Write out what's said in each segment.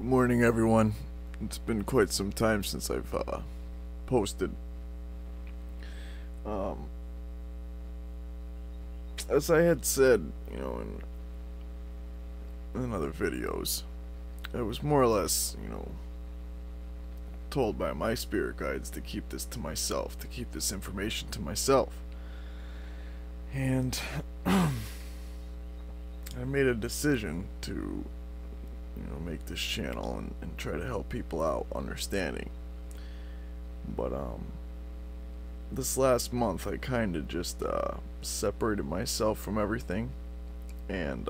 Good morning, everyone. It's been quite some time since I've posted. As I had said, you know, in other videos, I was more or less, you know, told by my spirit guides to keep this to myself, to keep this information to myself. And I made a decision to, you know, make this channel and try to help people out understanding. But this last month I kind of just separated myself from everything, and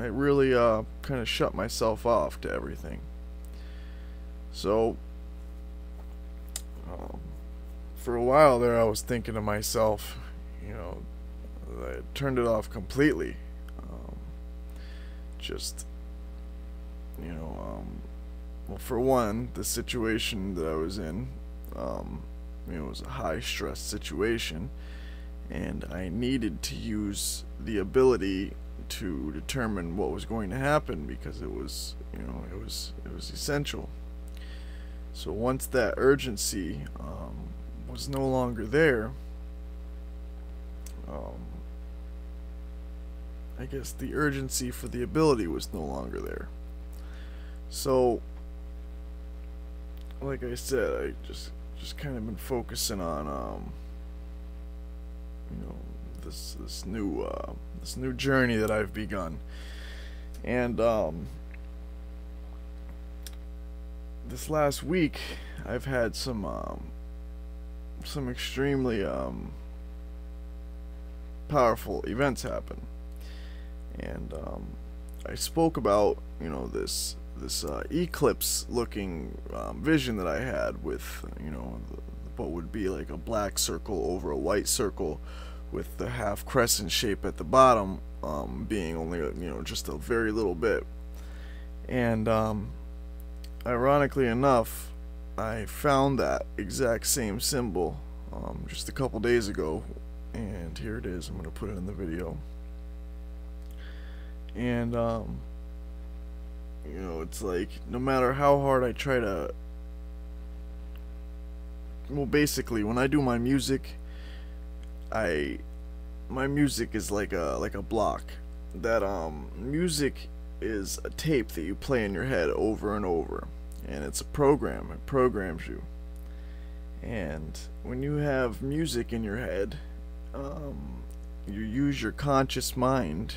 I really kind of shut myself off to everything. So for a while there I was thinking to myself, you know, I turned it off completely, just, you know, well, for one, the situation that I was in, you know, was a high stress situation, and I needed to use the ability to determine what was going to happen, because it was, you know, it was essential. So once that urgency was no longer there, I guess the urgency for the ability was no longer there. So, like I said, I just kind of been focusing on, you know, this new journey that I've begun, and this last week I've had some extremely powerful events happen. And I spoke about, you know, this eclipse-looking vision that I had with, you know, what would be like a black circle over a white circle, with the half crescent shape at the bottom being only, you know, just a very little bit. And ironically enough, I found that exact same symbol just a couple days ago, and here it is. I'm going to put it in the video. And you know, it's like, no matter how hard I try to, well, basically when I do my music, my music is like a block. That music is a tape that you play in your head over and over, and it's a program. It programs you. And when you have music in your head, you use your conscious mind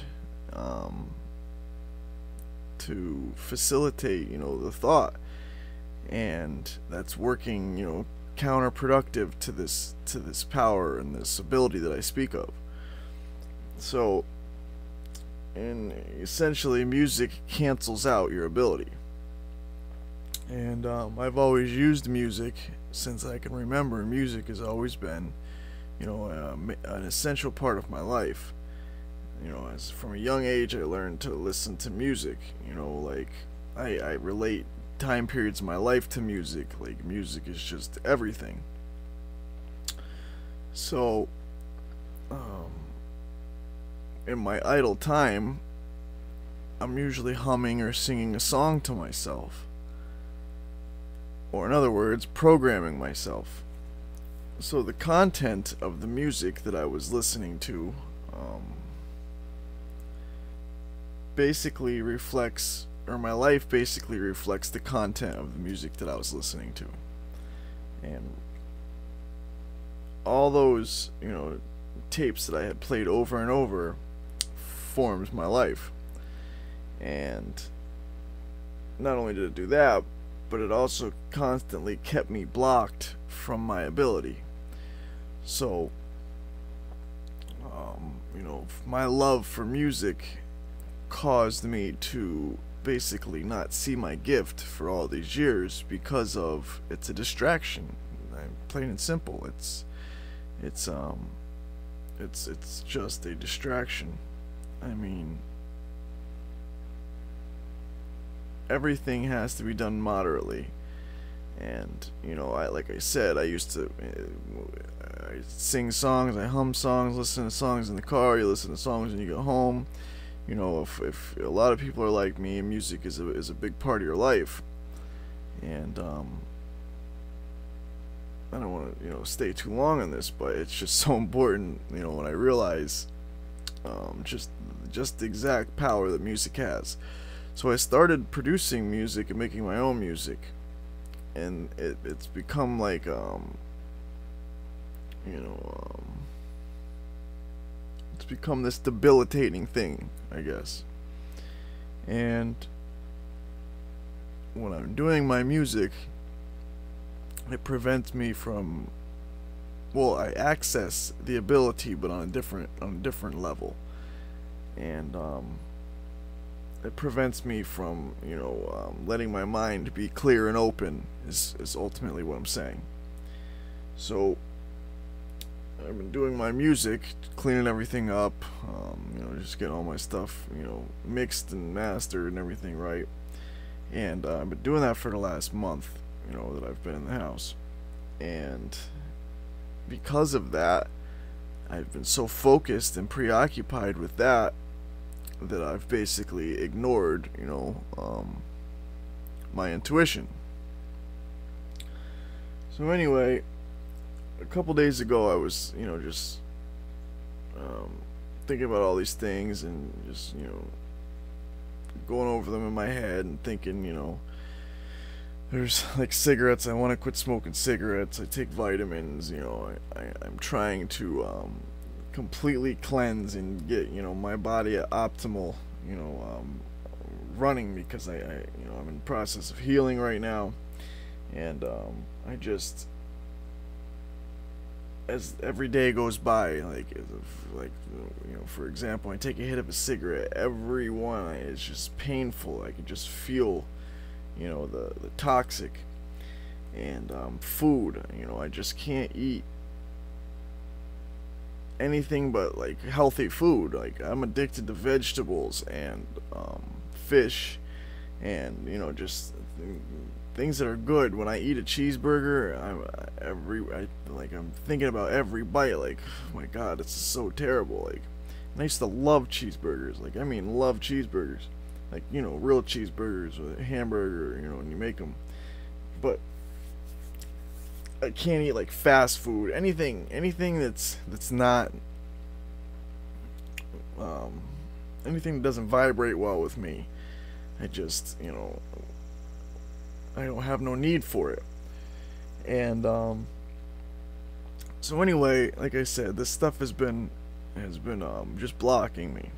to facilitate, you know, the thought, and that's working, you know, counterproductive to this power and this ability that I speak of. So, and essentially, music cancels out your ability. And I've always used music since I can remember. Music has always been, you know, an essential part of my life. You know, as from a young age, I learned to listen to music. You know, like I relate time periods of my life to music. Like, music is just everything. So, in my idle time, I'm usually humming or singing a song to myself, or in other words, programming myself. So the content of the music that I was listening to basically reflects, or my life basically reflects the content of the music that I was listening to. And all those, you know, tapes that I had played over and over forms my life. And not only did it do that, but it also constantly kept me blocked from my ability. So, you know, my love for music caused me to basically not see my gift for all these years, because of, it's a distraction. Plain and simple, it's just a distraction. I mean, everything has to be done moderately. And, you know, like I said, I used to I sing songs, I hum songs, listen to songs in the car, you listen to songs when you go home, you know, if a lot of people are like me, music is a big part of your life. And I don't want to, you know, stay too long on this, but it's just so important, you know, when I realize just the exact power that music has. So I started producing music and making my own music, and it's become like it's become this debilitating thing, I guess. And when I'm doing my music, it prevents me from, well, I access the ability, but on a different level. And it prevents me from, you know, letting my mind be clear and open is ultimately what I'm saying. So I've been doing my music, cleaning everything up, you know, just getting all my stuff, you know, mixed and mastered and everything right. And I've been doing that for the last month, you know, that I've been in the house. And because of that, I've been so focused and preoccupied with that I've basically ignored, you know, my intuition. So anyway, a couple days ago I was, you know, just thinking about all these things and just, you know, going over them in my head and thinking, you know, there's like cigarettes, I want to quit smoking cigarettes, I take vitamins, you know, I'm trying to completely cleanse and get, you know, my body at optimal, you know, running, because you know, I'm in the process of healing right now. And I just, as every day goes by, like you know, for example, I take a hit of a cigarette, every one, it's just painful. I can just feel, you know, the toxic. And food, you know, I just can't eat anything but like healthy food. Like, I'm addicted to vegetables and fish, and, you know, just things that are good. When I eat a cheeseburger, I'm thinking about every bite, like, oh my god, this is so terrible. Like, and I used to love cheeseburgers, like, I mean, love cheeseburgers, like, you know, real cheeseburgers with a hamburger, you know, and you make them. But I can't eat like fast food, anything that's not, anything that doesn't vibrate well with me. I just, you know, I don't have no need for it. And so anyway, like I said, this stuff has been just blocking me.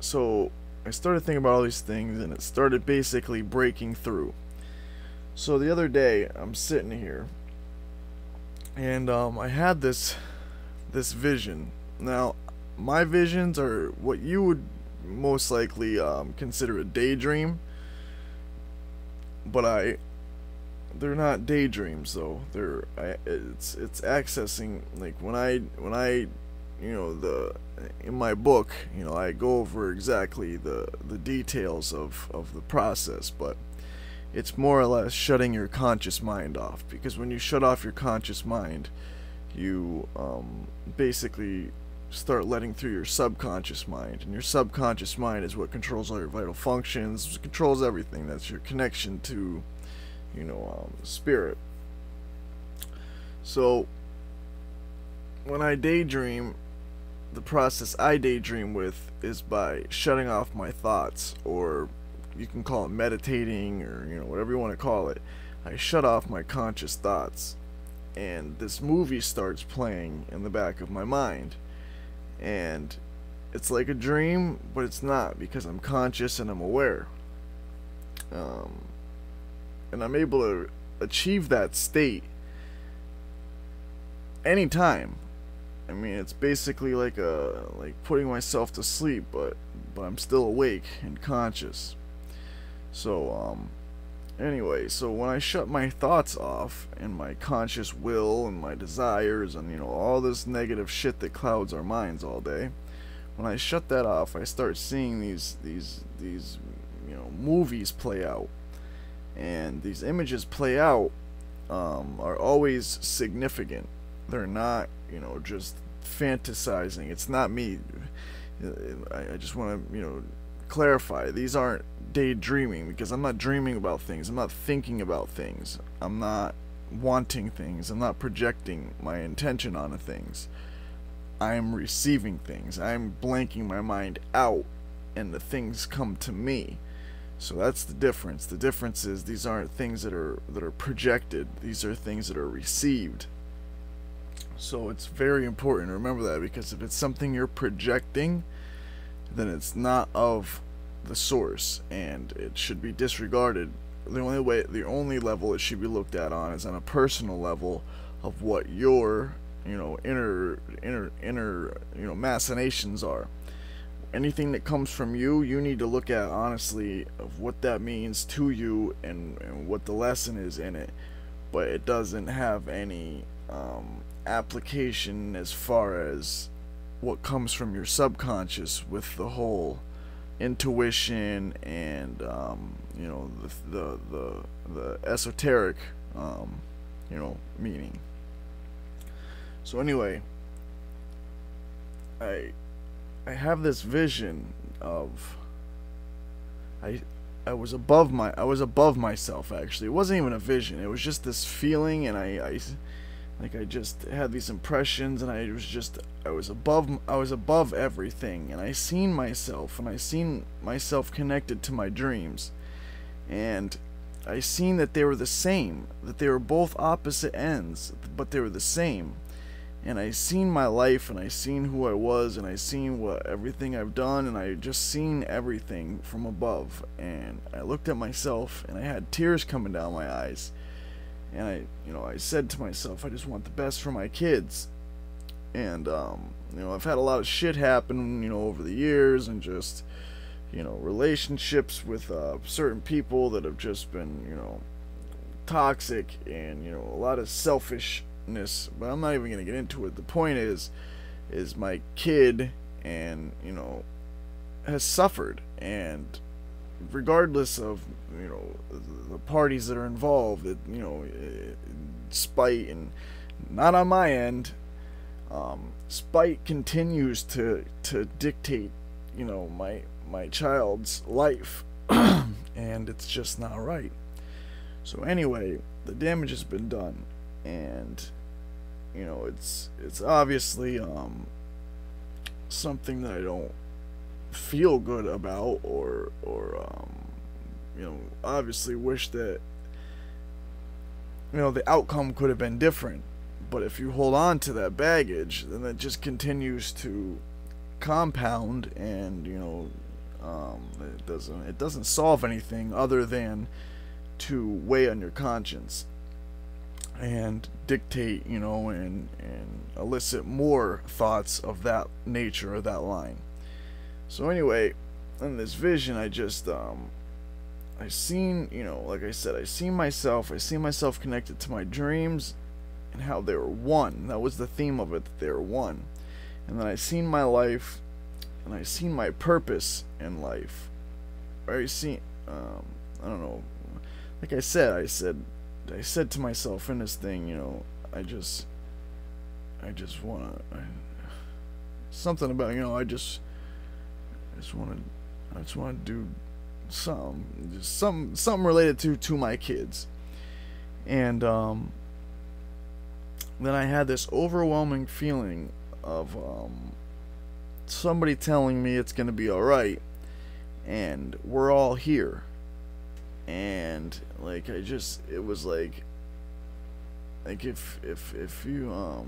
So I started thinking about all these things, and it started basically breaking through. So the other day, I'm sitting here, and I had this vision. Now, my visions are what you would most likely consider a daydream, but they're not daydreams though. It's accessing, like, when I you know, in my book, you know, I go over exactly the details of the process, but it's more or less shutting your conscious mind off, because when you shut off your conscious mind, you basically start letting through your subconscious mind, and your subconscious mind is what controls all your vital functions, controls everything. That's your connection to, you know, spirit. So when I daydream, the process I daydream with is by shutting off my thoughts, or you can call it meditating, or, you know, whatever you want to call it. I shut off my conscious thoughts, and this movie starts playing in the back of my mind, and it's like a dream, but it's not, because I'm conscious and I'm aware, and I'm able to achieve that state anytime. I mean, it's basically like putting myself to sleep, but I'm still awake and conscious. So, anyway, so when I shut my thoughts off, and my conscious will, and my desires, and, you know, all this negative shit that clouds our minds all day, when I shut that off, I start seeing these you know, movies play out, and these images play out, are always significant. They're not, you know, just fantasizing. It's not me. I just want to, clarify, these aren't daydreaming, because I'm not dreaming about things, I'm not thinking about things, I'm not wanting things, I'm not projecting my intention onto things. I'm receiving things, I'm blanking my mind out, and the things come to me. So that's the difference. The difference is these aren't things that are projected, these are things that are received. So it's very important to remember that, because if it's something you're projecting, then it's not of the source and it should be disregarded. The only level it should be looked at on is on a personal level of what your inner machinations are. Anything that comes from you, you need to look at honestly of what that means to you and what the lesson is in it, but it doesn't have any application as far as what comes from your subconscious with the whole intuition and the esoteric meaning. So anyway, I have this vision of I was above myself actually. It wasn't even a vision, it was just this feeling, and I just had these impressions, and I was above everything, and I seen myself connected to my dreams, and I seen that they were the same, that they were both opposite ends, but they were the same. And I seen my life, and I seen who I was, and I seen what everything I've done, and I just seen everything from above. And I looked at myself, and I had tears coming down my eyes. And I said to myself, I just want the best for my kids. And I've had a lot of shit happen, over the years, and just, relationships with certain people that have just been, toxic, and a lot of selfishness. But I'm not even gonna get into it. The point is my kid, and has suffered, and regardless of the parties that are involved, spite, and not on my end, spite continues to dictate my child's life and it's just not right. So anyway, the damage has been done, and it's obviously something that I don't feel good about, or obviously wish that the outcome could have been different. But if you hold on to that baggage, then that just continues to compound, and it doesn't solve anything other than to weigh on your conscience and dictate, and elicit more thoughts of that nature, or that line. So anyway, in this vision, I just, I seen, like I said, I seen myself connected to my dreams, and how they were one. That was the theme of it, that they were one. And then I seen my life, and I seen my purpose in life. I seen, I don't know, like I said to myself in this thing, I just wanna, something about, I just want to do something related to my kids. And then I had this overwhelming feeling of somebody telling me it's gonna be alright, and we're all here. And like it was like if you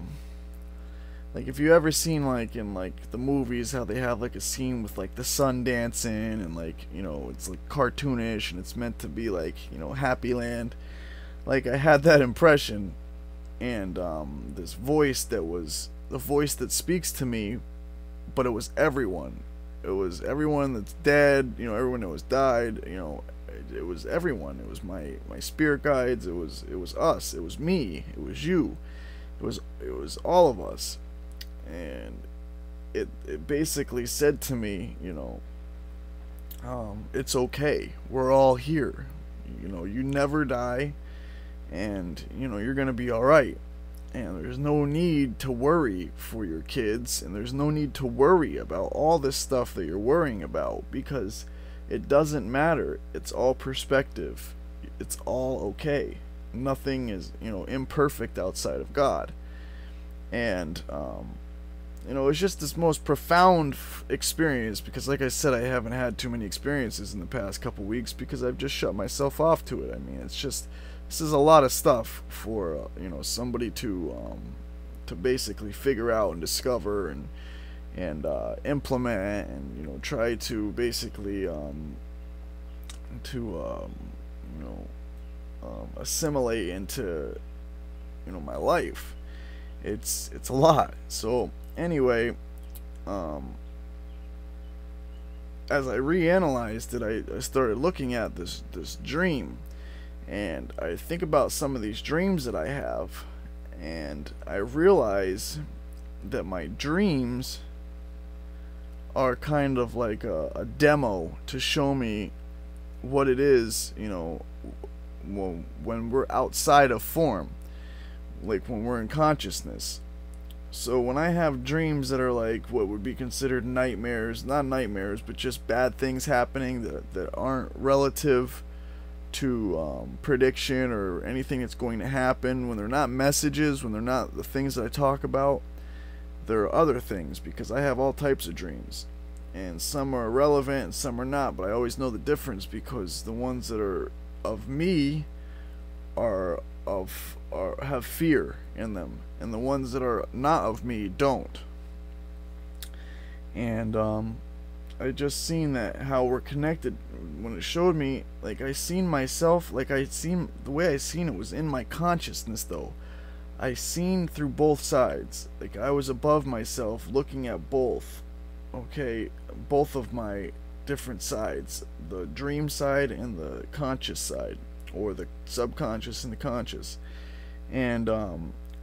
like if you ever seen in the movies how they have a scene with the sun dancing, and it's cartoonish, and it's meant to be Happy Land. I had that impression, and this voice that was the voice that speaks to me, but it was everyone. It was everyone that's dead, everyone that was died, it was everyone. It was my spirit guides, it was us, it was me, it was you, it was all of us. And it basically said to me, it's okay, we're all here, you never die, and you're gonna be all right. And there's no need to worry for your kids, and there's no need to worry about all this stuff that you're worrying about, because it doesn't matter. It's all perspective. It's all okay. Nothing is, you know, imperfect outside of God. And you know, it's just this most profound experience, because like I said, I haven't had too many experiences in the past couple weeks because I've just shut myself off to it. I mean, it's just, this is a lot of stuff for you know, somebody to basically figure out and discover and implement, and you know, try to basically you know, assimilate into, you know, my life. It's a lot. So anyway, as I reanalyzed it, I started looking at this dream, and I think about some of these dreams that I have, and I realize that my dreams are kind of like a demo to show me what it is, you know, when we're outside of form, like when we're in consciousness. So when I have dreams that are like what would be considered nightmares, not nightmares, but just bad things happening that aren't relative to prediction or anything that's going to happen, when they're not messages, when they're not the things that I talk about, there are other things, because I have all types of dreams, and some are relevant and some are not, but I always know the difference, because the ones that are of me have fear in them, and the ones that are not of me don't. And I just seen that how we're connected. When it showed me, like, I seen myself, like I seen, the way I seen it was in my consciousness though. I seen through both sides, like I was above myself looking at both, okay, both of my different sides, the dream side and the conscious side, or the subconscious and the conscious. And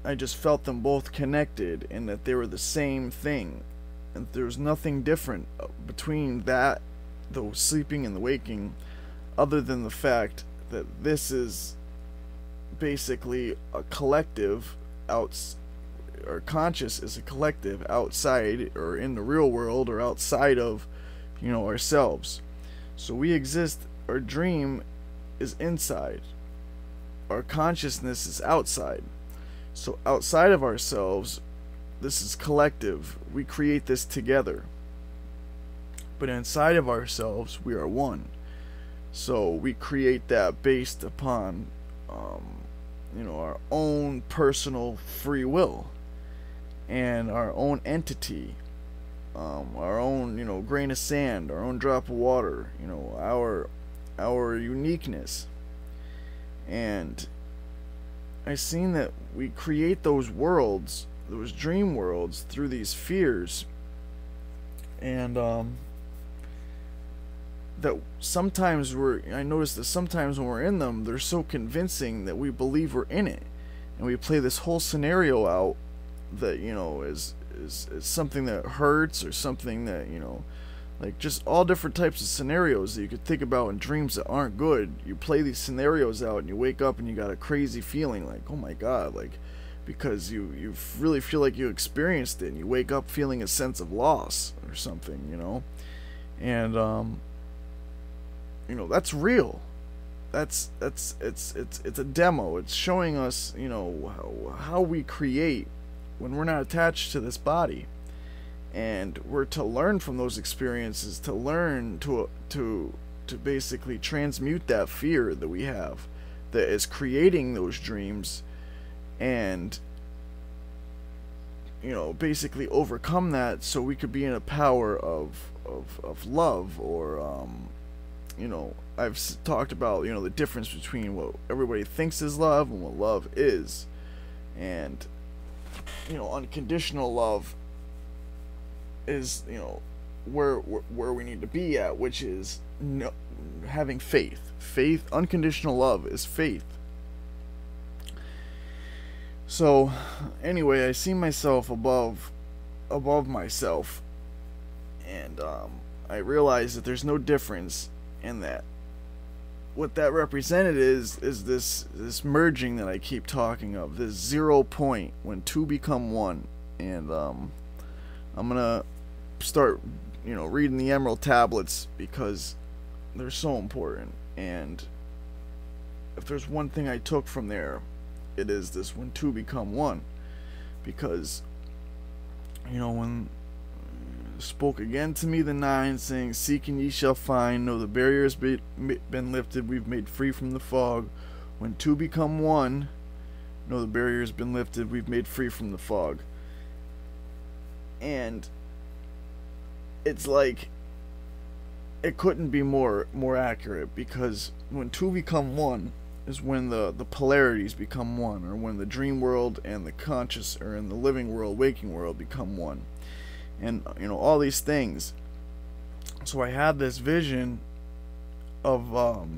I just felt them both connected, and that they were the same thing, and there's nothing different between that, the sleeping and the waking, other than the fact that this is basically a collective or conscious is a collective outside, or in the real world, or outside of, you know, ourselves. So we exist. Our dream is inside, our consciousness is outside. So outside of ourselves, this is collective, we create this together, but inside of ourselves we are one. So we create that based upon you know, our own personal free will and our own entity, our own, you know, grain of sand, our own drop of water, you know, our uniqueness. And I seen that we create those worlds, those dream worlds, through these fears, and that sometimes I noticed that sometimes when we're in them, they're so convincing that we believe we're in it, and we play this whole scenario out that, you know, is something that hurts, or something that, you know, like just all different types of scenarios that you could think about in dreams that aren't good. You play these scenarios out, and you wake up and you got a crazy feeling, like, oh my God, like, because you really feel like you experienced it, and you wake up feeling a sense of loss or something, you know. And you know, that's real. That's it's a demo. It's showing us, you know, how we create when we're not attached to this body, and we're to learn from those experiences, to learn to basically transmute that fear that we have, that is creating those dreams, and, you know, basically overcome that, so we could be in a power of love, or you know, I've talked about, you know, the difference between what everybody thinks is love and what love is, and, you know, unconditional love is, you know, where we need to be at, which is having faith. Unconditional love is faith. So anyway, I see myself above myself, and I realize that there's no difference in that. what that represented is this merging that I keep talking of, this 0 point when two become one. And I'm gonna start, you know, reading the Emerald Tablets because they're so important. And if there's one thing I took from there, it is this: when two become one. Because, you know, when spoke again to me the nine, saying, "Seek and ye shall find. Know the barriers been lifted. We've made free from the fog." When two become one, know the barriers been lifted. We've made free from the fog. And it's like, it couldn't be more accurate, because when two become one is when the polarities become one, or when the dream world and the conscious, or in the living world, waking world, become one. And, you know, all these things. So I had this vision of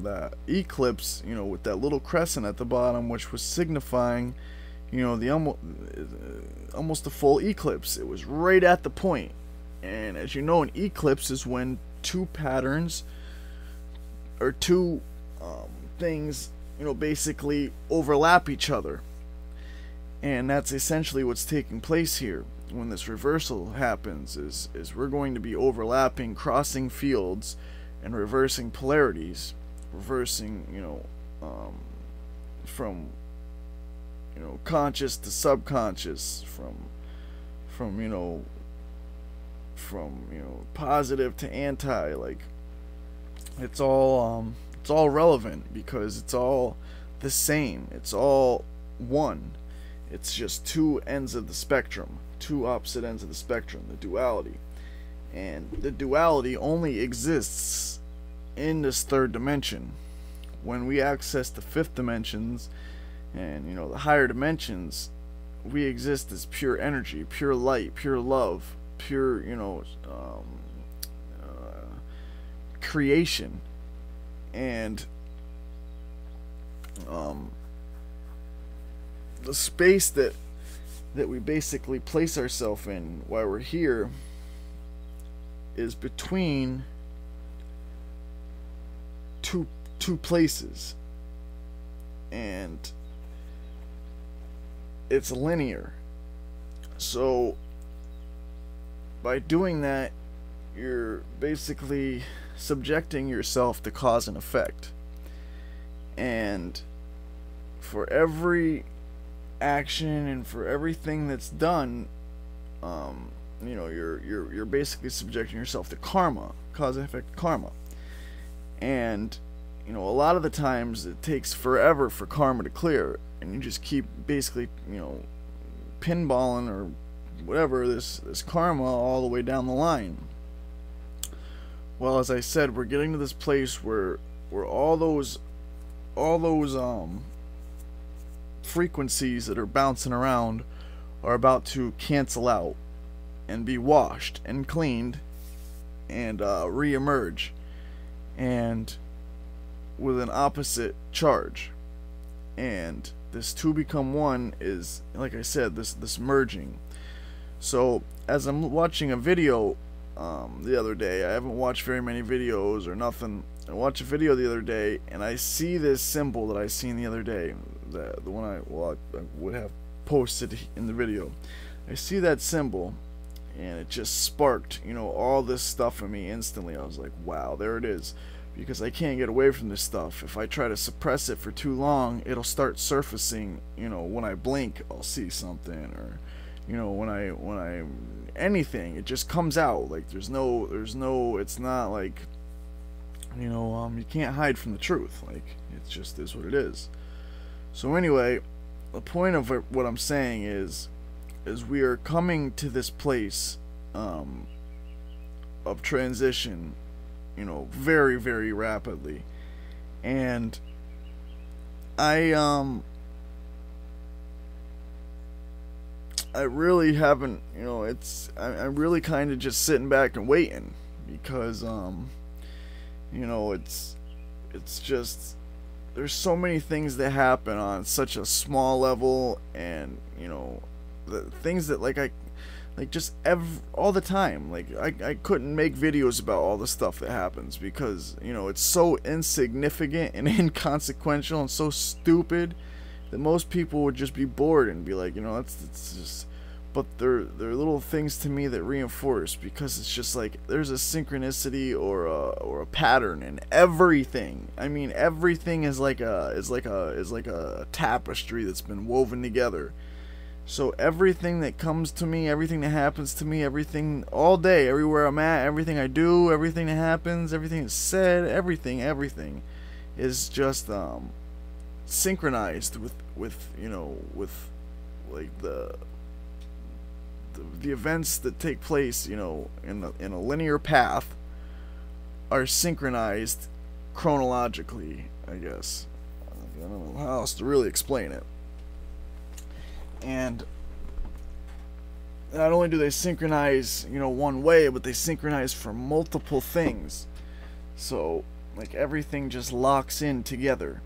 that eclipse, you know, with that little crescent at the bottom, which was signifying, you know, the almost the full eclipse. It was right at the point. And as you know, an eclipse is when two patterns, or two things, you know, basically overlap each other. And that's essentially what's taking place here. When this reversal happens, is we're going to be overlapping, crossing fields, and reversing polarities, reversing, you know, from, you know, conscious to subconscious, from positive to anti. Like, it's all relevant, because it's all the same. It's all one. It's just two ends of the spectrum, two opposite ends of the spectrum, the duality. And the duality only exists in this third dimension. When we access the fifth dimensions and, you know, the higher dimensions, we exist as pure energy, pure light, pure love, pure, you know, creation. And the space that we basically place ourselves in while we're here is between two places, and it's linear. So by doing that, you're basically subjecting yourself to cause and effect. And for every action and for everything that's done, you know, you're basically subjecting yourself to karma, cause and effect karma. And, you know, a lot of the times it takes forever for karma to clear, and you just keep basically, you know, pinballing or whatever this karma all the way down the line. Well, as I said, we're getting to this place where all those frequencies that are bouncing around are about to cancel out and be washed and cleaned and reemerge, and with an opposite charge. And this two become one is, like I said, this merging. So as I'm watching a video the other day, I haven't watched very many videos or nothing. I watched a video the other day, and I see this symbol that I seen the other day, the one I would have posted in the video. I see that symbol, and it just sparked, you know, all this stuff in me instantly. I was like, wow, there it is, because I can't get away from this stuff. If I try to suppress it for too long, it'll start surfacing. You know, when I blink, I'll see something, or, you know, when I anything, it just comes out. Like, there's no, it's not like, you know, you can't hide from the truth. Like, it just is what it is. So anyway, the point of what I'm saying is we are coming to this place of transition, you know, very, very rapidly. And I really haven't, you know, I'm really kind of just sitting back and waiting, because you know, it's just, there's so many things that happen on such a small level. And, you know, the things that, like, Like, just all the time. Like, I couldn't make videos about all the stuff that happens because, you know, it's so insignificant and inconsequential and so stupid that most people would just be bored and be like, you know, that's just... But they're little things to me that reinforce, because it's just like there's a synchronicity or a pattern in everything. I mean, everything is like a tapestry that's been woven together. So everything that comes to me, everything that happens to me, everything all day, everywhere I'm at, everything I do, everything that happens, everything that's said, everything is just synchronized with you know, with like the events that take place, you know, in a linear path are synchronized chronologically, I guess. I don't know how else to really explain it. And not only do they synchronize, you know, one way, but they synchronize for multiple things. So, like, everything just locks in together.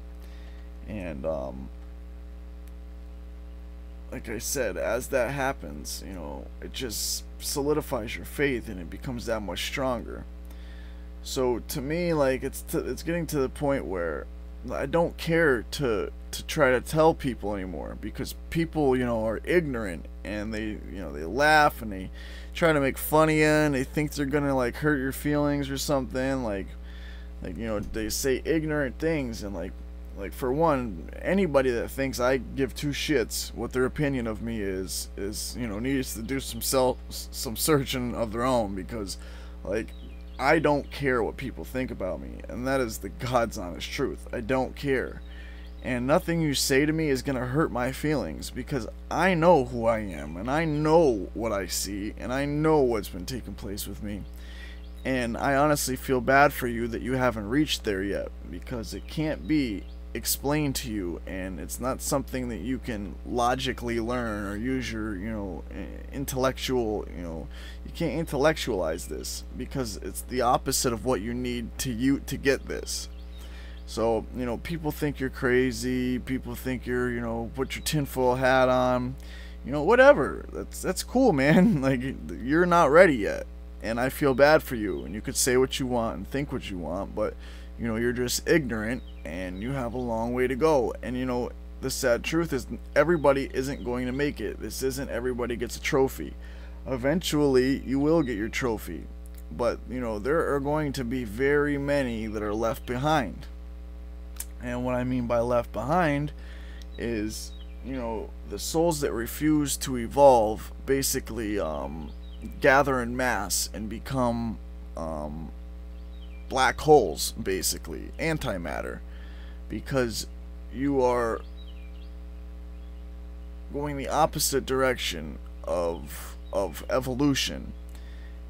And, like I said, as that happens, you know, it just solidifies your faith and it becomes that much stronger. So to me, like, it's getting to the point where I don't care to try to tell people anymore, because people, you know, are ignorant and they, you know, they laugh and they try to make fun of you and they think they're gonna like hurt your feelings or something, like, you know, they say ignorant things. And like for one, anybody that thinks I give two shits what their opinion of me is, you know, needs to do some searching of their own, because like I don't care what people think about me, and that is the God's honest truth. I don't care, and nothing you say to me is gonna hurt my feelings, because I know who I am and I know what I see and I know what's been taking place with me. And I honestly feel bad for you that you haven't reached there yet, because it can't be explained to you, and it's not something that you can logically learn or use your, you know, intellectual, you know, you can't intellectualize this, because it's the opposite of what you need to you to get this. So, you know, people think you're crazy, people think you're, you know, put your tinfoil hat on, you know, whatever. That's cool, man. Like, you're not ready yet, and I feel bad for you, and you could say what you want and think what you want, but, you know, you're just ignorant and you have a long way to go. And, you know, the sad truth is everybody isn't going to make it. This isn't everybody gets a trophy. Eventually you will get your trophy, but, you know, there are going to be very many that are left behind. And what I mean by left behind is, you know, the souls that refuse to evolve basically gather in mass and become black holes, basically antimatter, because you are going the opposite direction of evolution.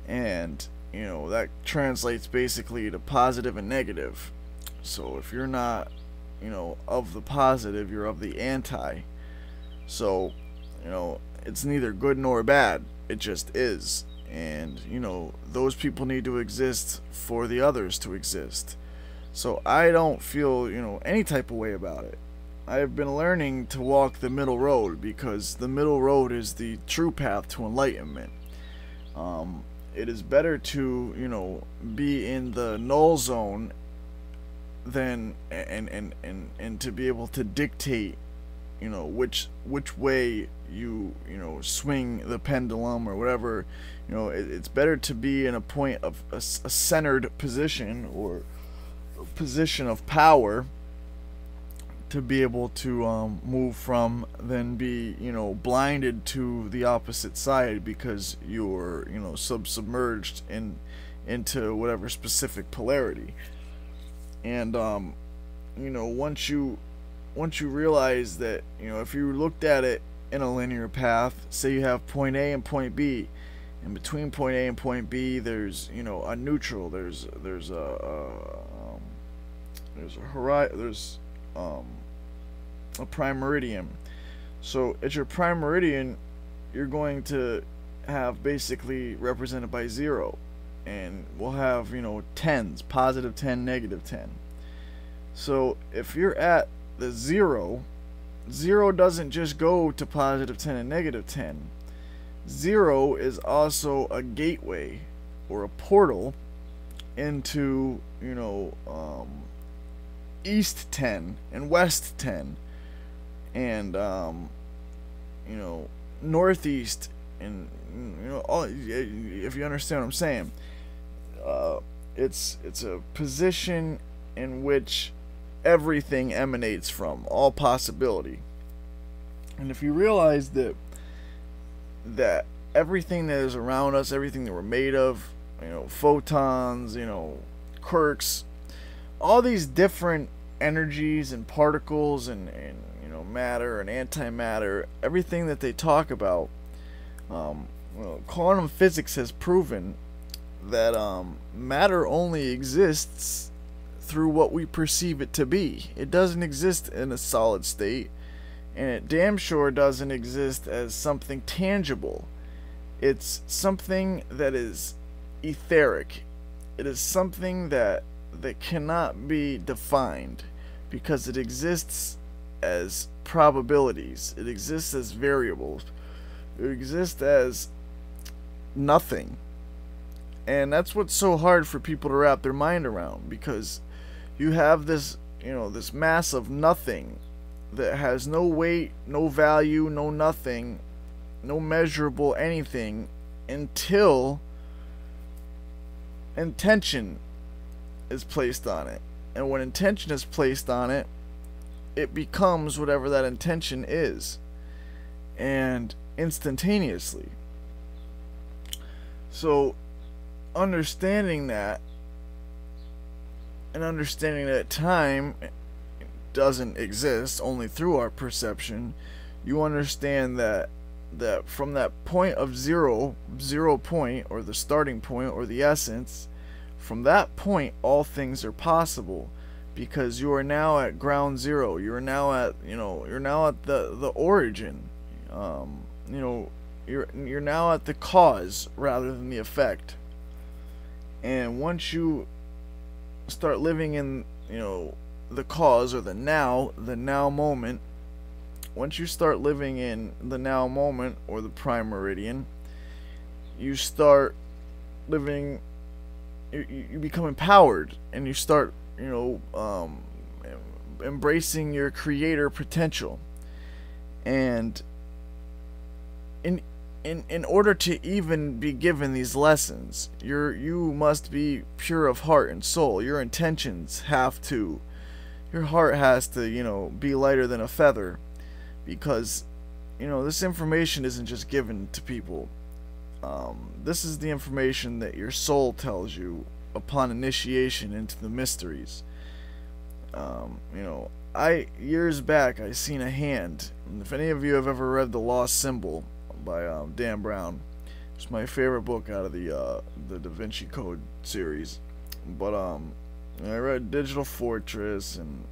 And, you know, that translates basically to positive and negative. So if you're not, you know, of the positive, you're of the anti. So, you know, it's neither good nor bad, it just is. And, you know, those people need to exist for the others to exist. So I don't feel, you know, any type of way about it. I've been learning to walk the middle road, because the middle road is the true path to enlightenment. It is better to, you know, be in the null zone than and to be able to dictate, you know, which way you know, swing the pendulum or whatever. You know, it's better to be in a point of a centered position, or a position of power, to be able to move from, than be, you know, blinded to the opposite side because you're, you know, submerged into whatever specific polarity. And you know, once you realize that, you know, if you looked at it in a linear path, say you have point A and point B, and between point A and point B there's, you know, a neutral, there's a prime meridian. So at your prime meridian you're going to have basically represented by 0, and we'll have, you know, tens, positive 10, negative 10. So if you're at the 0 doesn't just go to positive 10 and negative 10. Zero is also a gateway or a portal into, you know, East 10 and West 10 and, you know, Northeast and, you know, all, if you understand what I'm saying. It's a position in which everything emanates from, all possibility. And if you realize that everything that is around us, everything that we're made of, you know, photons, you know, quirks, all these different energies and particles and you know, matter and antimatter, everything that they talk about, you know, quantum physics has proven that matter only exists through what we perceive it to be. It doesn't exist in a solid state, and it damn sure doesn't exist as something tangible. It's something that is etheric. It is something that cannot be defined because it exists as probabilities. It exists as variables. It exists as nothing. And that's what's so hard for people to wrap their mind around, because you have this, you know, this mass of nothing that has no weight, no value, no nothing, no measurable anything until intention is placed on it. And when intention is placed on it, it becomes whatever that intention is, and instantaneously. So understanding that, and understanding that time doesn't exist only through our perception, you understand that from that point of zero point, or the starting point, or the essence, from that point all things are possible, because you are now at ground zero. You are now at, you know, you're now at the origin. You know, you're now at the cause rather than the effect. And once you start living in, you know, the cause, or the now moment, once you start living in the now moment, or the prime meridian, you start living, you become empowered, and you start, you know, embracing your creator potential. And in order to even be given these lessons, you must be pure of heart and soul. Your intentions have to, your heart has to, you know, be lighter than a feather, because, you know, this information isn't just given to people. This is the information that your soul tells you upon initiation into the mysteries. You know, years back I seen a hand, and if any of you have ever read The Lost Symbol by Dan Brown, it's my favorite book out of the Da Vinci Code series. But I read Digital Fortress, and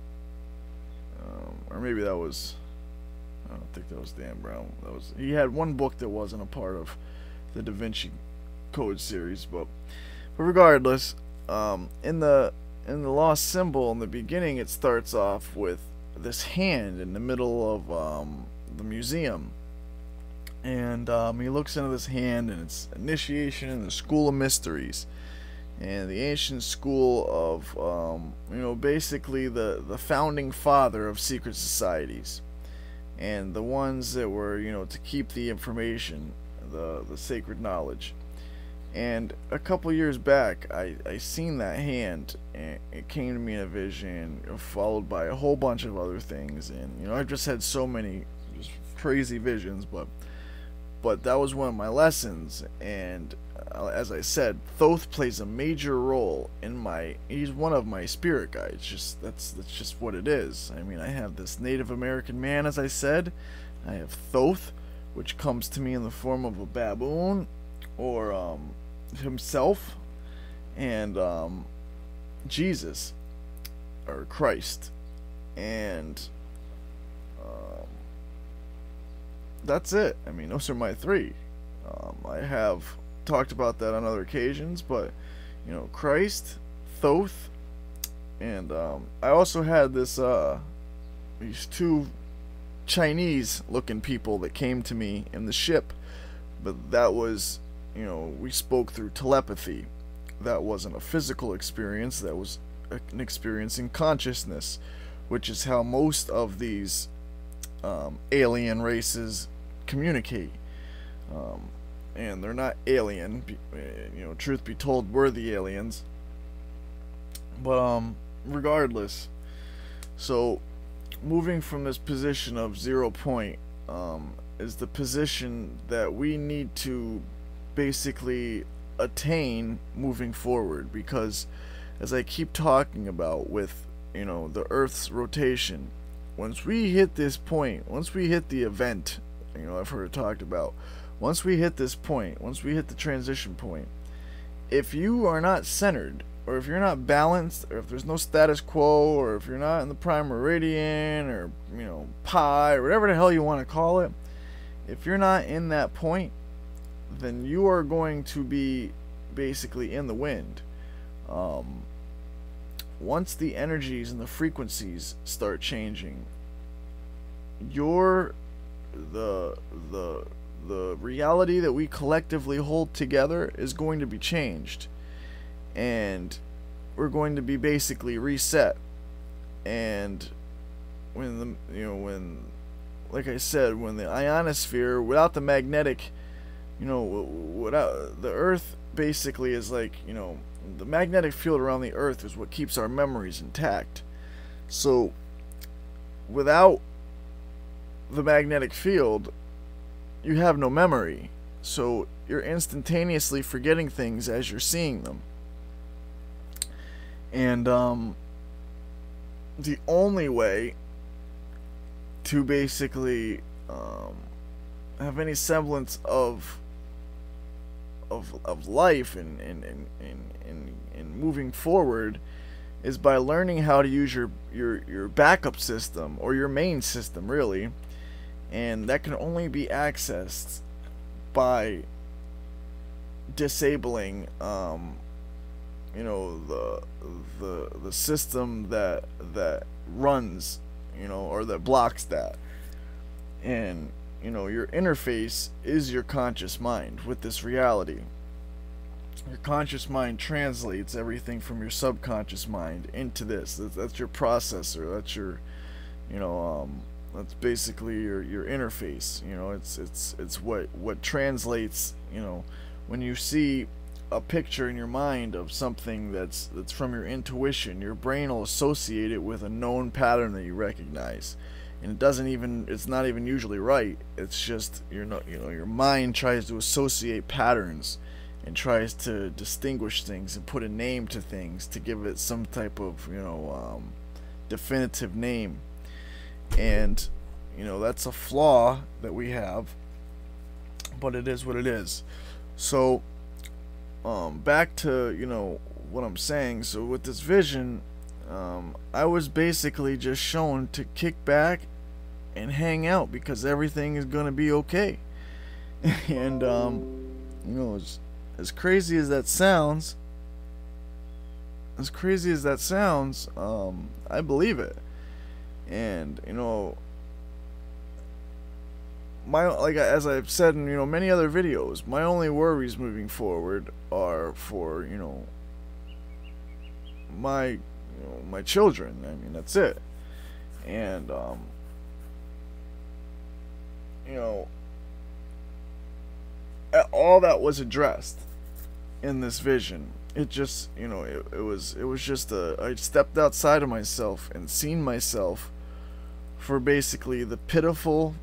or maybe that was, I don't think that was Dan Brown. That was, he had one book that wasn't a part of the Da Vinci Code series, but regardless, in the Lost Symbol, in the beginning, it starts off with this hand in the middle of the museum, and he looks into this hand, and it's initiation in the School of Mysteries, and the ancient school of, you know, basically the founding father of secret societies, and the ones that were, you know, to keep the information, the sacred knowledge. And a couple years back, I seen that hand, and it came to me in a vision, followed by a whole bunch of other things. And, you know, I've just had so many just crazy visions, but that was one of my lessons. And as I said, Thoth plays a major role in my, he's one of my spirit guides. Just that's just what it is. I mean, I have this Native American man, as I said. I have Thoth, which comes to me in the form of a baboon, or himself, and Jesus, or Christ. And that's it. I mean, those are my three. I have talked about that on other occasions, but, you know, Christ, Thoth, and I also had this these two Chinese looking people that came to me in the ship But that was, you know, we spoke through telepathy. That wasn't a physical experience, that was an experience in consciousness, which is how most of these alien races communicate. And they're not alien, you know, truth be told, we're the aliens. But regardless, so moving from this position of 0 point is the position that we need to basically attain moving forward, because as I keep talking about with, you know, the Earth's rotation, once we hit this point, once we hit the event, you know, I've heard it talked about, once we hit this point, once we hit the transition point, if you are not centered, or if you're not balanced, or if there's no status quo, or if you're not in the prime meridian, or, you know, pi, or whatever the hell you want to call it, if you're not in that point, then you are going to be basically in the wind. Once the energies and the frequencies start changing, the reality that we collectively hold together is going to be changed, and we're going to be basically reset. And when the, you know, when, like I said, when the ionosphere, without the magnetic, you know, without the Earth, basically is like, you know, the magnetic field around the Earth is what keeps our memories intact. So without the magnetic field, you have no memory, so you're instantaneously forgetting things as you're seeing them. And the only way to basically have any semblance of life and moving forward is by learning how to use your backup system, or your main system, really. And that can only be accessed by disabling, you know, the system that runs, you know, or that blocks that. And, you know, your interface is your conscious mind with this reality. Your conscious mind translates everything from your subconscious mind into this. That's your processor. That's your, you know, that's basically your interface. You know, it's what translates. You know, when you see a picture in your mind of something that's from your intuition, your brain will associate it with a known pattern that you recognize, and it doesn't even, it's not even usually right. It's just, you're not, you know, your mind tries to associate patterns and tries to distinguish things and put a name to things to give it some type of, you know, definitive name. And, you know, that's a flaw that we have, but it is what it is. So back to, you know, what I'm saying. So with this vision, I was basically just shown to kick back and hang out, because everything is gonna be okay. And you know, as crazy as that sounds, I believe it. And, you know, my, like, as I've said in, you know, many other videos, my only worries moving forward are for, you know, my children. I mean, that's it. And you know, all that was addressed in this vision. It just, you know, it was just I stepped outside of myself and seen myself for basically the pitiful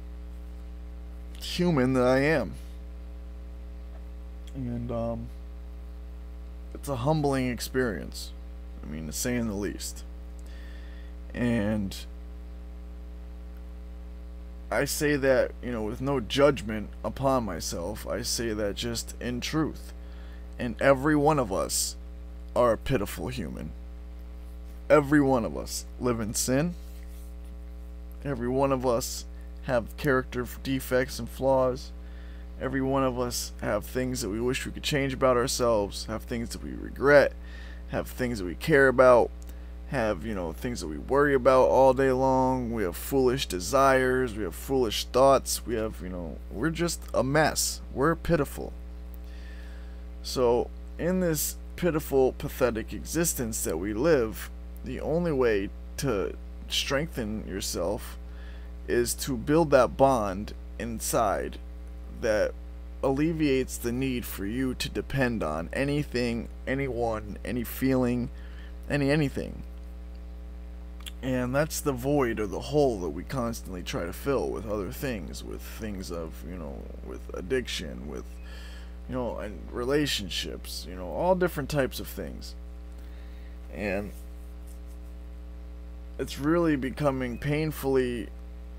human that I am. And it's a humbling experience, I mean, to say in the least. And I say that, you know, with no judgment upon myself. I say that just in truth. And every one of us are a pitiful human. Every one of us live in sin. Every one of us have character defects and flaws. Every one of us have things that we wish we could change about ourselves, have things that we regret, have things that we care about, have, you know, things that we worry about all day long. We have foolish desires. We have foolish thoughts. We have, you know, we're just a mess. We're pitiful. So in this pitiful, pathetic existence that we live, the only way to strengthen yourself is to build that bond inside that alleviates the need for you to depend on anything, anyone, any feeling, anything. And that's the void or the hole that we constantly try to fill with other things, with things of, you know, with addiction, with, you know, and relationships, you know, all different types of things. And it's really becoming painfully,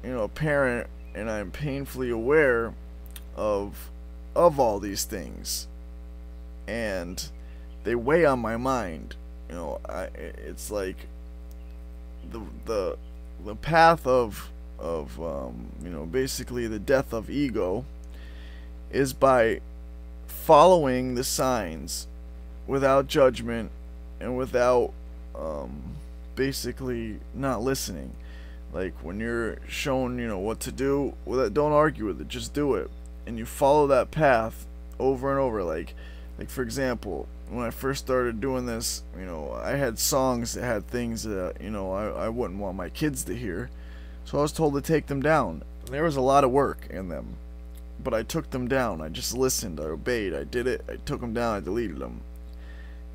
you know, apparent, and I'm painfully aware of all these things, and they weigh on my mind. You know, it's like the path of you know, basically the death of ego is by following the signs without judgment and without basically not listening. Like when you're shown, you know, what to do, don't argue with it, just do it. And you follow that path over and over. Like for example, when I first started doing this, you know, I had songs that had things that, you know, I wouldn't want my kids to hear. So I was told to take them down. And there was a lot of work in them. But I took them down. I just listened. I obeyed. I did it. I took them down. I deleted them.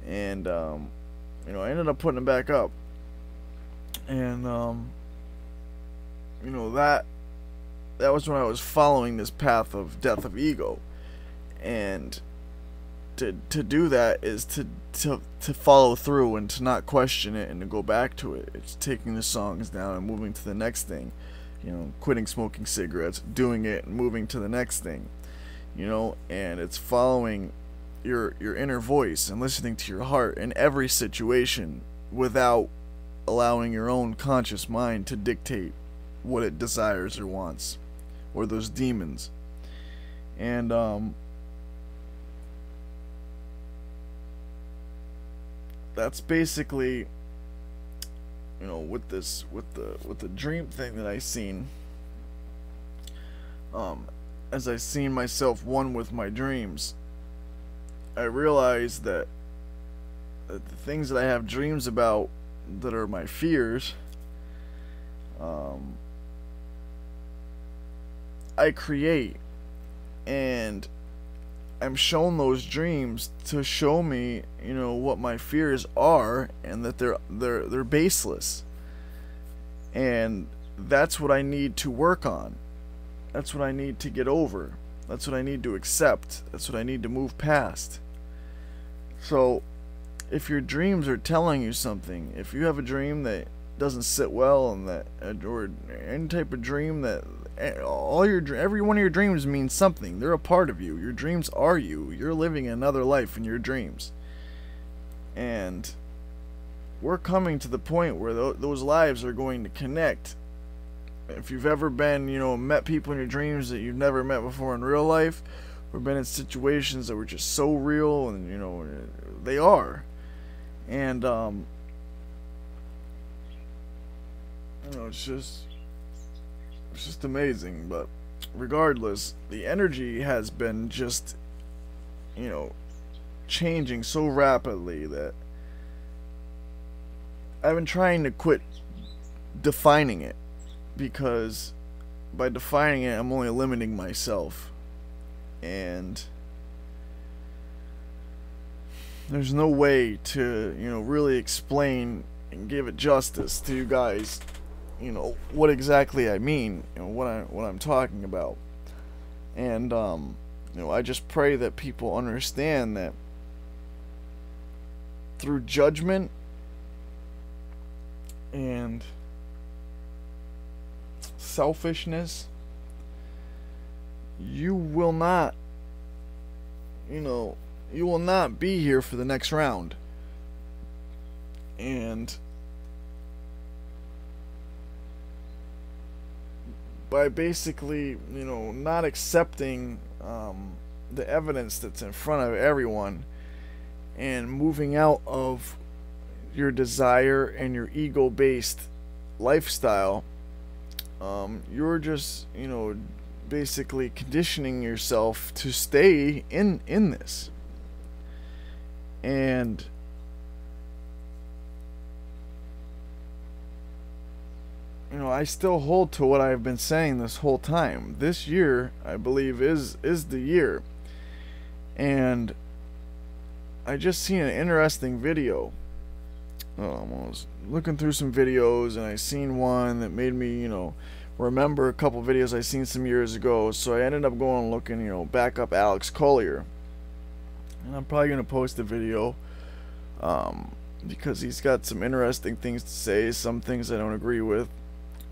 And, you know, I ended up putting them back up. And, you know, that was when I was following this path of death of ego. And to do that is to follow through and to not question it and to go back to it. It's taking the songs down and moving to the next thing. You know, quitting smoking cigarettes, doing it, and moving to the next thing. You know, and it's following your inner voice and listening to your heart in every situation without allowing your own conscious mind to dictate what it desires or wants, or those demons. And that's basically, you know, with the dream thing that I seen, as I seen myself one with my dreams, I realized that the things that I have dreams about that are my fears, I create, and I'm shown those dreams to show me, you know, what my fears are, and that they're baseless. And that's what I need to work on. That's what I need to get over. That's what I need to accept. That's what I need to move past. So if your dreams are telling you something, if you have a dream that doesn't sit well, and that, or any type of dream that every one of your dreams means something. They're a part of you. Your dreams are you. You're living another life in your dreams. And we're coming to the point where those lives are going to connect. If you've ever been, you know, met people in your dreams that you've never met before in real life, or been in situations that were just so real, and, you know, they are. And, you know, it's just amazing. But regardless, the energy has been just, you know, changing so rapidly that I've been trying to quit defining it, because by defining it, I'm only limiting myself, and there's no way to, you know, really explain and give it justice to you guys, you know, what exactly I mean and what I'm talking about. And you know, I just pray that people understand that through judgment and selfishness, you will not, you know, you will not be here for the next round. And by basically, you know, not accepting the evidence that's in front of everyone, and moving out of, your desire and your ego-based lifestyle, you're just, you know, basically conditioning yourself to stay in this. And you know, I still hold to what I've been saying this whole time. This year, I believe, is the year. And I just seen an interesting video. I was looking through some videos, and I seen one that made me, you know, remember a couple videos I seen some years ago. So I ended up going looking, you know, back up Alex Collier, and I'm probably gonna post a video because he's got some interesting things to say, some things I don't agree with.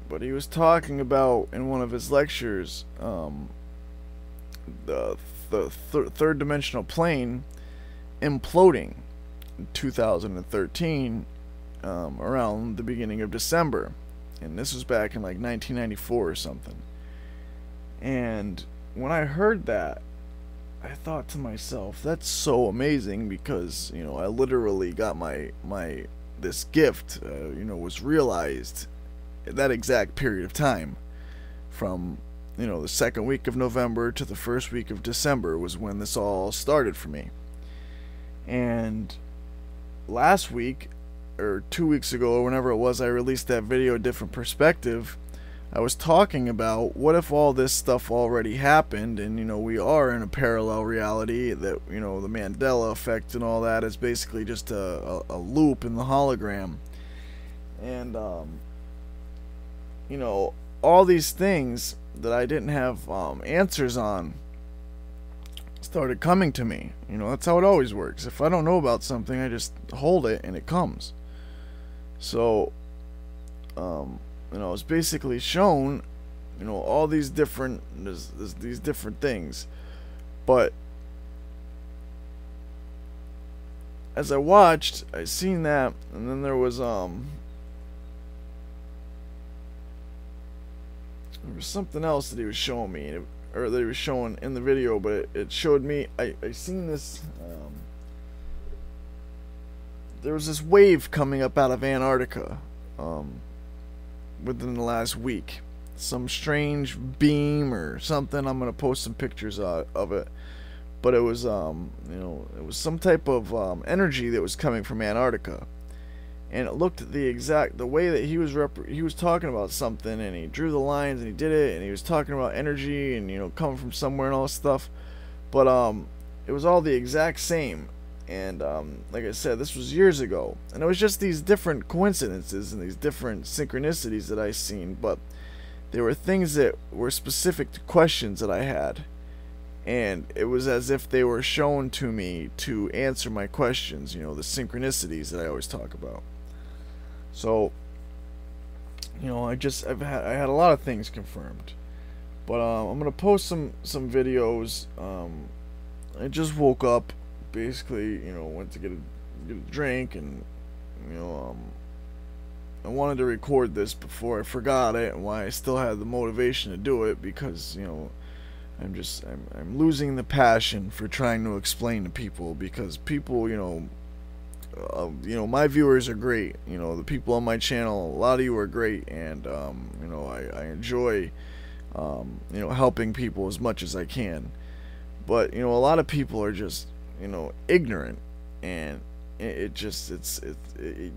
But he was talking about in one of his lectures the third dimensional plane imploding in 2013 around the beginning of December, and this was back in like 1994 or something. And when I heard that, I thought to myself, that's so amazing, because, you know, I literally got this gift, you know, was realized at that exact period of time. From, you know, the second week of November to the first week of December was when this all started for me. And last week, or 2 weeks ago, or whenever it was, I released that video, Different Perspective. I was talking about, what if all this stuff already happened, and, you know, we are in a parallel reality, that, you know, the Mandela effect and all that is basically just a loop in the hologram. And you know, all these things that I didn't have answers on started coming to me. You know, that's how it always works. If I don't know about something, I just hold it and it comes. So you know, I was basically shown, you know, all these different, these different things. But as I watched, I seen that, and then there was something else that he was showing me, or that he was showing in the video, but it showed me, I seen this, there was this wave coming up out of Antarctica, within the last week, some strange beam or something. I'm gonna post some pictures of it. But it was you know, it was some type of energy that was coming from Antarctica, and it looked the way that he was talking about something, and he drew the lines and he did it, and he was talking about energy and, you know, coming from somewhere and all this stuff. But it was all the exact same. And like I said, this was years ago, and it was just these different coincidences and these different synchronicities that I seen. But there were things that were specific to questions that I had, and it was as if they were shown to me to answer my questions, you know, the synchronicities that I always talk about. So, you know, I had a lot of things confirmed. But I'm gonna post some videos. I just woke up, basically, you know, went to get a drink, and, you know, I wanted to record this before I forgot it, and why I still had the motivation to do it, because, you know, I'm losing the passion for trying to explain to people, because people, you know, my viewers are great, you know, the people on my channel, a lot of you are great, and you know, I enjoy you know, helping people as much as I can. But, you know, a lot of people are just, you know, ignorant, and it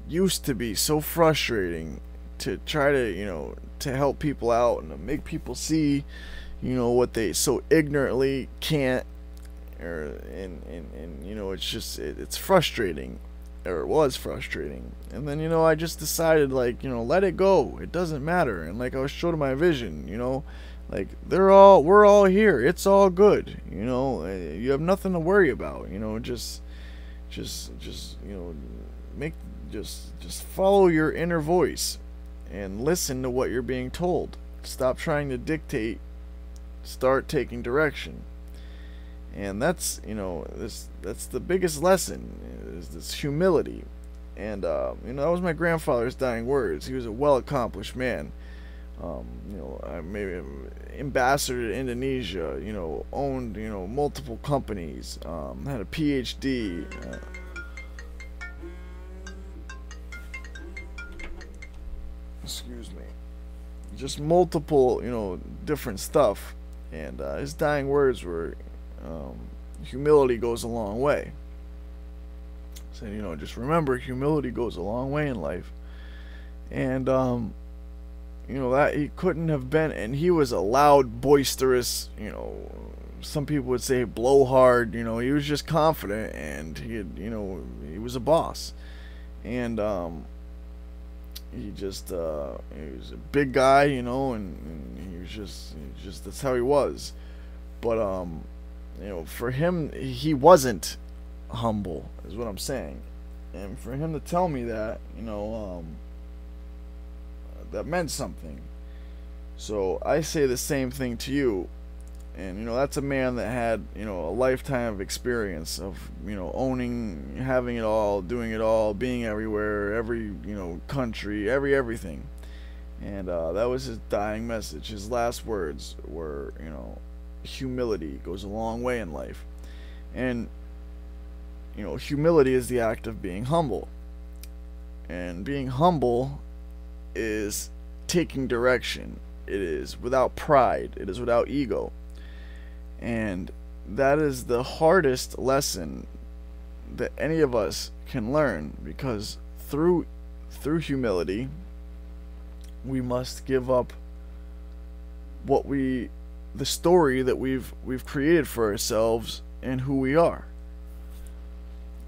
used to be so frustrating to try to, you know, to help people out and to make people see, you know, what they so ignorantly can't, or and you know, it's just it's frustrating, or it was frustrating. And then, you know, I just decided, like, you know, let it go, it doesn't matter. And like I was showing my vision, you know, like, we're all here, it's all good, you know, you have nothing to worry about, you know, just you know, just follow your inner voice and listen to what you're being told. Stop trying to dictate, start taking direction. And that's, you know, that's the biggest lesson, is this humility. And you know, that was my grandfather's dying words. He was a well accomplished man. You know, maybe ambassador to Indonesia, you know, owned, you know, multiple companies, had a PhD, excuse me, just multiple, you know, different stuff. And his dying words were, humility goes a long way. Said, you know, just remember, humility goes a long way in life. And, you know, that he couldn't have been, and he was a loud, boisterous, you know, some people would say blowhard, you know, he was just confident, and he had, you know, he was a boss. And, he just, he was a big guy, you know, and he was just, that's how he was. But, you know, for him, he wasn't humble, is what I'm saying. And for him to tell me that, you know, that meant something. So I say the same thing to you. And, you know, that's a man that had, you know, a lifetime of experience of, you know, owning, having it all, doing it all, being everywhere, every, you know, country, everything. And that was his dying message. His last words were, you know, humility goes a long way in life. And, you know, humility is the act of being humble. And being humble is taking direction. It is without pride. It is without ego. And that is the hardest lesson that any of us can learn, because through humility we must give up what we, the story that we've created for ourselves and who we are,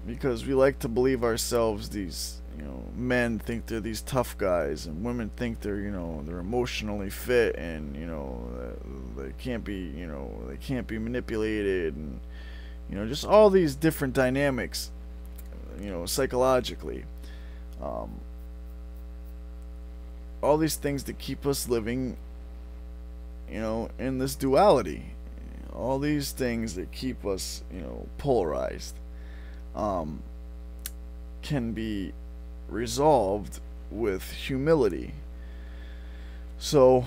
because we like to believe ourselves these, you know, men think they're these tough guys, and women think they're, you know, they're emotionally fit, and, you know, they can't be, you know, they can't be manipulated, and, you know, just all these different dynamics, you know, psychologically, all these things that keep us living, you know, in this duality, all these things that keep us, you know, polarized, can be resolved with humility. So,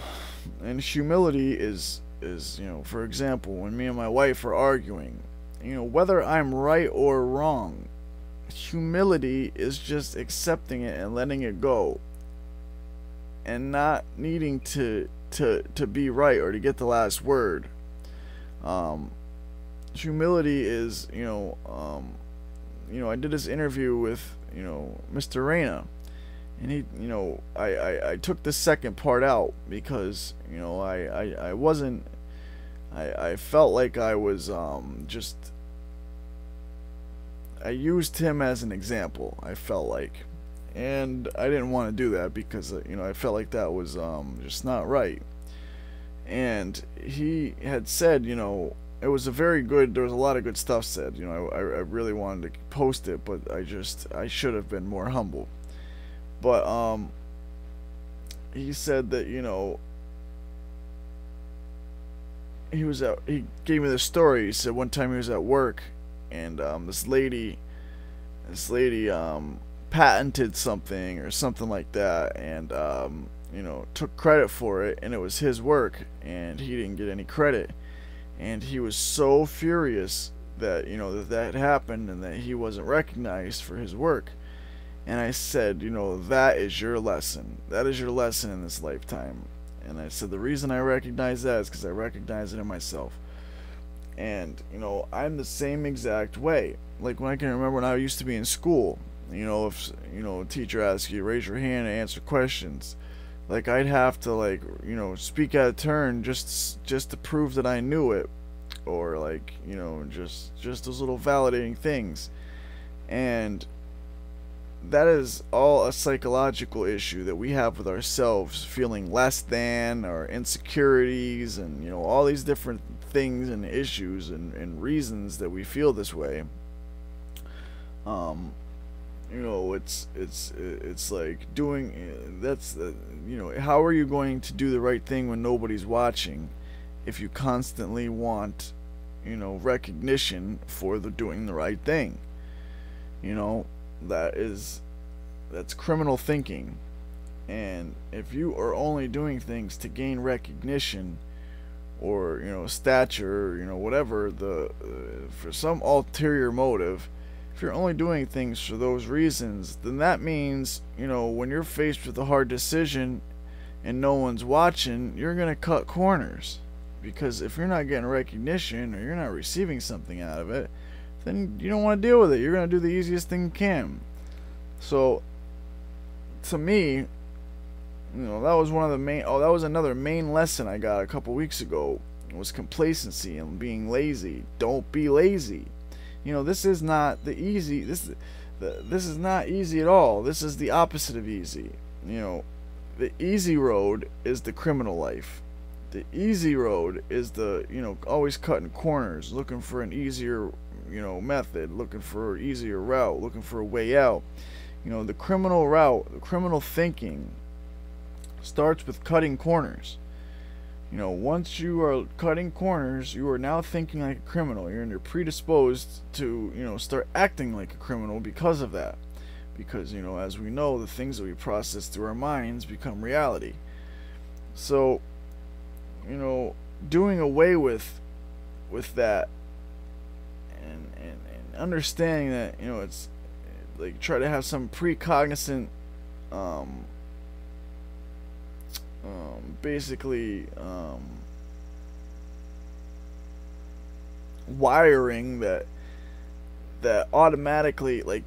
and humility is, you know, for example, when me and my wife are arguing, you know, whether I'm right or wrong, humility is just accepting it and letting it go, and not needing to be right or to get the last word. Humility is, you know, I did this interview with, you know, Mr. Reyna, and he, you know, I took the second part out because, you know, I wasn't, I felt like I was, just, I used him as an example, I felt like, and I didn't want to do that because, you know, I felt like that was, just not right. And he had said, you know, it was a very good, there was a lot of good stuff said, you know, I really wanted to post it, but I should have been more humble. But he said that, you know, he gave me this story. He said one time he was at work, and this lady patented something or something like that, and you know, took credit for it, and it was his work, and he didn't get any credit. And he was so furious that, you know, that happened, and that he wasn't recognized for his work. And I said, you know, that is your lesson. That is your lesson in this lifetime. And I said, the reason I recognize that is because I recognize it in myself. And, you know, I'm the same exact way. Like, when I can remember when I used to be in school, you know, if, you know, a teacher asks you, raise your hand and answer questions. Like, I'd have to, like, you know, speak out of turn just to prove that I knew it, or, like, you know, just those little validating things. And that is all a psychological issue that we have with ourselves, feeling less than, or insecurities, and, you know, all these different things and issues and reasons that we feel this way. You know, it's like doing, that's, you know, how are you going to do the right thing when nobody's watching if you constantly want, you know, recognition for the doing the right thing? You know, that's criminal thinking. And if you are only doing things to gain recognition, or, you know, stature, or, you know, whatever, for some ulterior motive, if you're only doing things for those reasons, then that means, you know, when you're faced with a hard decision and no one's watching, you're going to cut corners. Because if you're not getting recognition or you're not receiving something out of it, then you don't want to deal with it. You're going to do the easiest thing you can. So, to me, you know, that was one of the main, oh, that was another main lesson I got a couple weeks ago. It was complacency and being lazy. Don't be lazy. You know, this is not the easy, this is not easy at all. This is the opposite of easy. You know, the easy road is the criminal life. The easy road is the, you know, always cutting corners, looking for an easier, you know, method, looking for an easier route, looking for a way out. You know, the criminal route, the criminal thinking starts with cutting corners. You know, once you are cutting corners, you are now thinking like a criminal. You're predisposed to, you know, start acting like a criminal because of that. Because, you know, as we know, the things that we process through our minds become reality. So, you know, doing away with that and understanding that, you know, it's like try to have some precognizant wiring that automatically, like,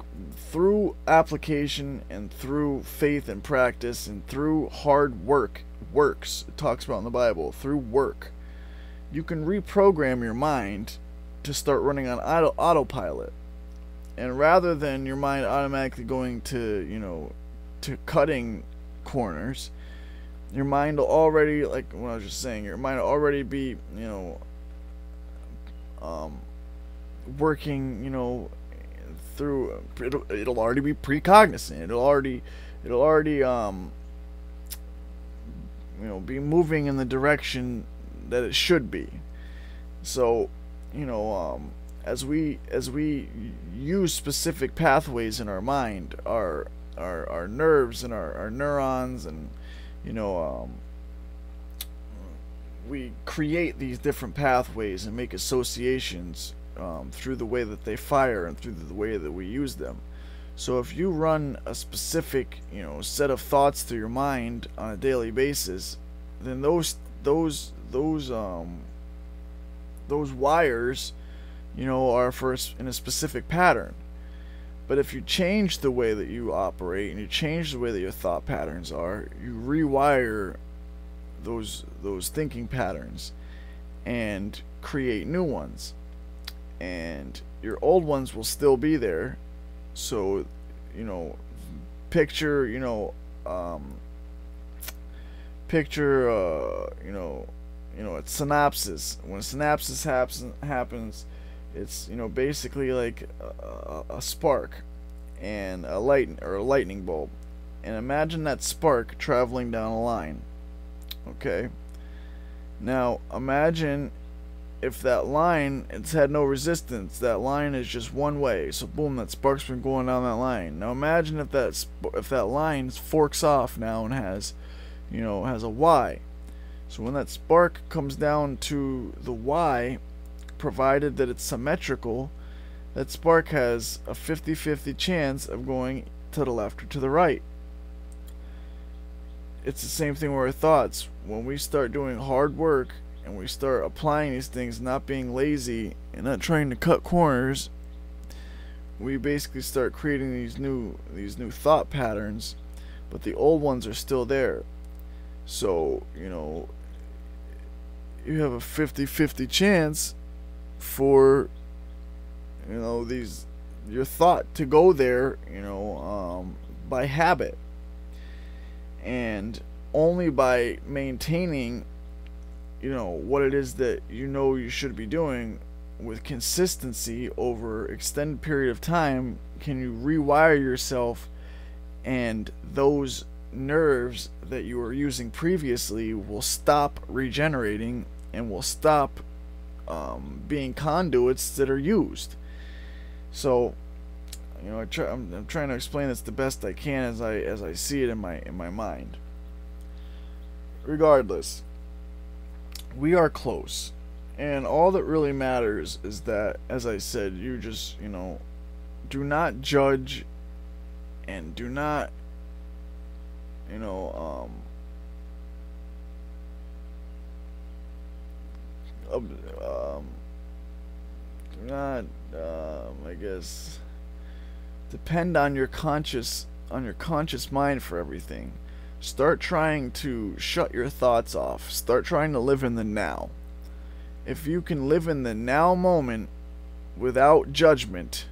through application and through faith and practice and through hard work, it talks about in the Bible, through work, you can reprogram your mind to start running on autopilot. And rather than your mind automatically going to, you know, to cutting corners, your mind will already, like what I was just saying, your mind will already be, you know, working, you know, through, it'll already be precognizant. It'll already you know, be moving in the direction that it should be. So, you know, as we use specific pathways in our mind, our nerves and our neurons, and, you know, we create these different pathways and make associations through the way that they fire and through the way that we use them. So if you run a specific, you know, set of thoughts through your mind on a daily basis, then those wires, you know, are in a specific pattern. But if you change the way that you operate and you change the way that your thought patterns are, you rewire those thinking patterns and create new ones. And your old ones will still be there. So, you know, picture, you know, a synapsis. When a synapsis happens, it's, you know, basically like a spark and a lightning bulb. And imagine that spark traveling down a line. Okay? Now, imagine if that line, it's had no resistance. That line is just one way. So boom, that spark's been going down that line. Now imagine if that line forks off now and has, you know, has a Y. So when that spark comes down to the Y, provided that it's symmetrical, that spark has a 50-50 chance of going to the left or to the right. It's the same thing with our thoughts. When we start doing hard work and we start applying these things, not being lazy and not trying to cut corners, we basically start creating these new thought patterns, but the old ones are still there. So, you know, you have a 50-50 chance for, you know, your thought to go there, you know, by habit. And only by maintaining, you know, what it is that you know you should be doing with consistency over extended period of time can you rewire yourself, and those nerves that you were using previously will stop regenerating and will stop being conduits that are used. So, you know, I'm trying to explain this the best I can as I see it in my mind. Regardless, we are close, and all that really matters is that, as I said, you just, you know, do not judge, and do not, you know, do not, I guess, depend on your conscious mind for everything. Start trying to shut your thoughts off. Start trying to live in the now. If you can live in the now moment without judgment,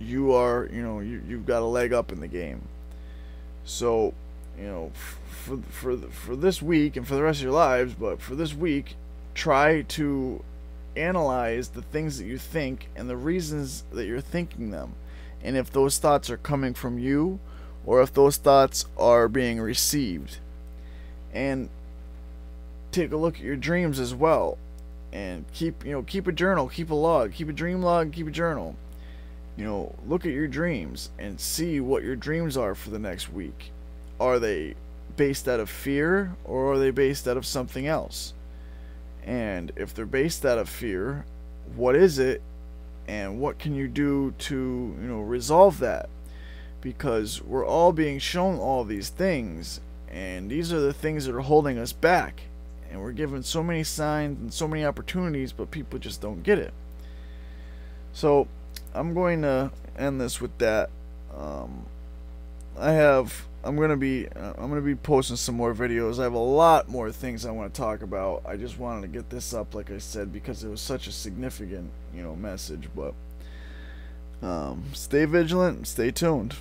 you are, you know, you've got a leg up in the game. So, you know, for this week and for the rest of your lives, but for this week, try to analyze the things that you think and the reasons that you're thinking them. And if those thoughts are coming from you, or if those thoughts are being received. And take a look at your dreams as well, and keep, you know, keep a journal, keep a log, keep a dream log, keep a journal. You know, look at your dreams and see what your dreams are for the next week. Are they based out of fear, or are they based out of something else? And if they're based out of fear, what is it, and what can you do to, you know, resolve that? Because we're all being shown all these things, and these are the things that are holding us back, and we're given so many signs and so many opportunities, but people just don't get it. So I'm going to end this with that. I'm going to be posting some more videos. I have a lot more things I want to talk about. I just wanted to get this up, like I said, because it was such a significant, you know, message. But stay vigilant and stay tuned.